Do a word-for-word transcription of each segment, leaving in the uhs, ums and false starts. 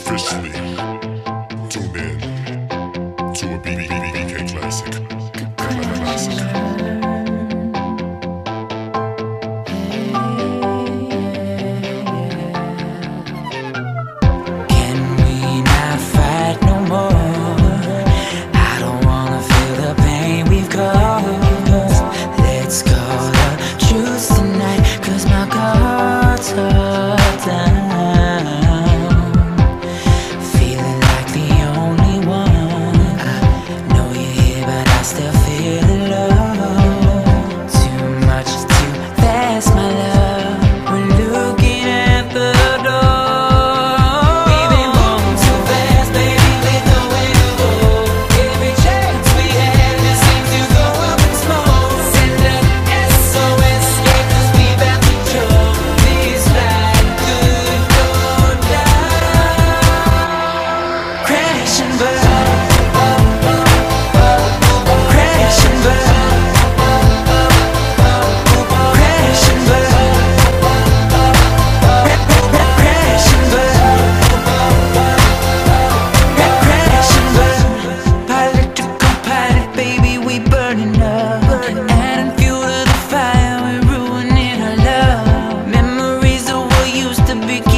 officially. Tune in to a B B B B K classic. Classic.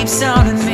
Sound and